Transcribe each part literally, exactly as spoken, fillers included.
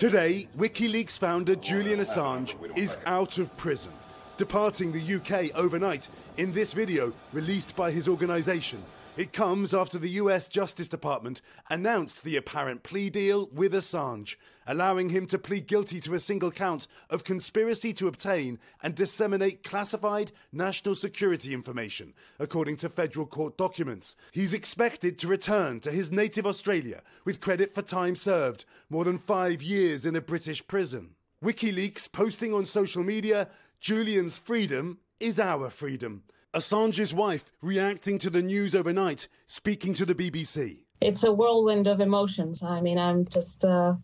Today, WikiLeaks founder Julian Assange is out of prison, departing the U K overnight in this video released by his organisation. It comes after the U S Justice Department announced the apparent plea deal with Assange, allowing him to plead guilty to a single count of conspiracy to obtain and disseminate classified national security information, according to federal court documents. He's expected to return to his native Australia with credit for time served, more than five years in a British prison. WikiLeaks posting on social media, "Julian's freedom is our freedom." Assange's wife reacting to the news overnight, speaking to the B B C. It's a whirlwind of emotions. I mean, I'm just uh,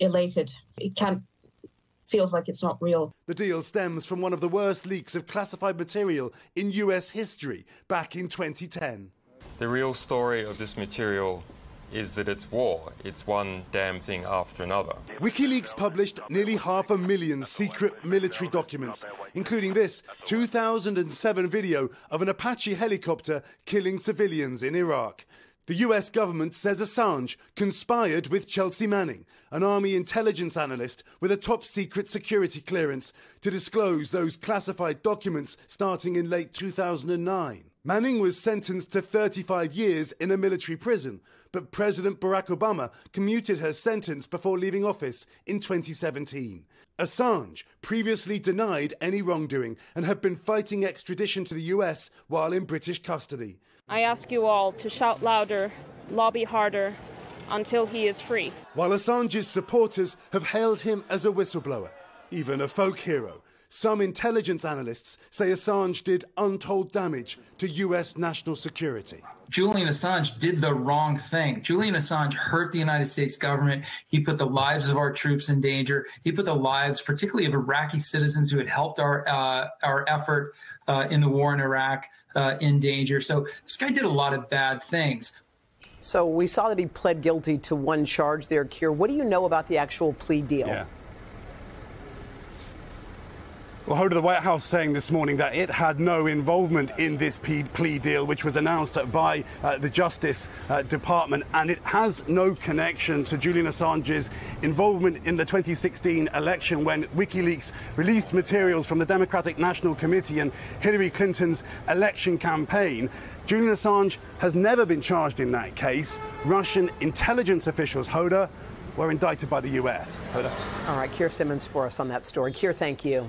elated. It can't, feels like it's not real. The deal stems from one of the worst leaks of classified material in U S history back in twenty ten. The real story of this material is that it's war. It's one damn thing after another. WikiLeaks published nearly half a million secret military documents, including this two thousand seven video of an Apache helicopter killing civilians in Iraq. The U S government says Assange conspired with Chelsea Manning, an army intelligence analyst with a top-secret security clearance, to disclose those classified documents starting in late two thousand nine. Manning was sentenced to thirty-five years in a military prison, but President Barack Obama commuted her sentence before leaving office in twenty seventeen. Assange previously denied any wrongdoing and had been fighting extradition to the U S while in British custody. I ask you all to shout louder, lobby harder, until he is free. While Assange's supporters have hailed him as a whistleblower, even a folk hero, some intelligence analysts say Assange did untold damage to U S national security. Julian Assange did the wrong thing. Julian Assange hurt the United States government. He put the lives of our troops in danger. He put the lives, particularly of Iraqi citizens who had helped our, uh, our effort uh, in the war in Iraq, uh, in danger. So this guy did a lot of bad things. So we saw that he pled guilty to one charge there, Keir. What do you know about the actual plea deal? Yeah. Well, heard of the White House saying this morning that it had no involvement in this plea deal, which was announced by uh, the Justice uh, Department, and it has no connection to Julian Assange's involvement in the twenty sixteen election, when WikiLeaks released materials from the Democratic National Committee and Hillary Clinton's election campaign. Julian Assange has never been charged in that case. Russian intelligence officials, Hoda, were indicted by the U S. Hoda. All right, Keir Simmons for us on that story. Keir, thank you.